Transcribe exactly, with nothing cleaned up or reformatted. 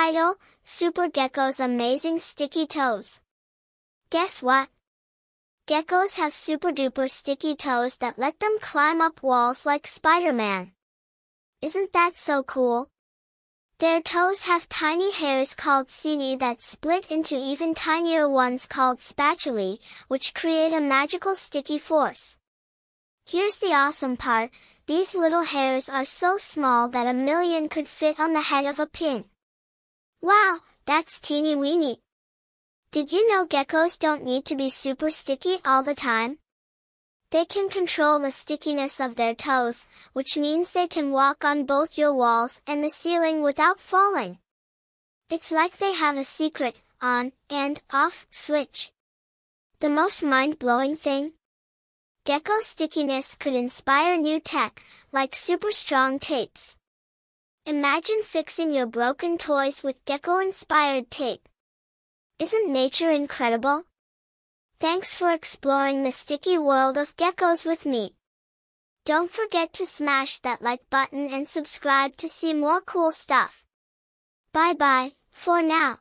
Title, Super Gecko's Amazing Sticky Toes. Guess what? Geckos have super duper sticky toes that let them climb up walls like Spider-Man. Isn't that so cool? Their toes have tiny hairs called setae that split into even tinier ones called spatulae, which create a magical sticky force. Here's the awesome part, these little hairs are so small that a million could fit on the head of a pin. Wow, that's teeny weeny. Did you know geckos don't need to be super sticky all the time? They can control the stickiness of their toes, which means they can walk on both your walls and the ceiling without falling. It's like they have a secret on and off switch. The most mind-blowing thing? Gecko stickiness could inspire new tech, like super strong tapes. Imagine fixing your broken toys with gecko-inspired tape. Isn't nature incredible? Thanks for exploring the sticky world of geckos with me. Don't forget to smash that like button and subscribe to see more cool stuff. Bye bye, for now.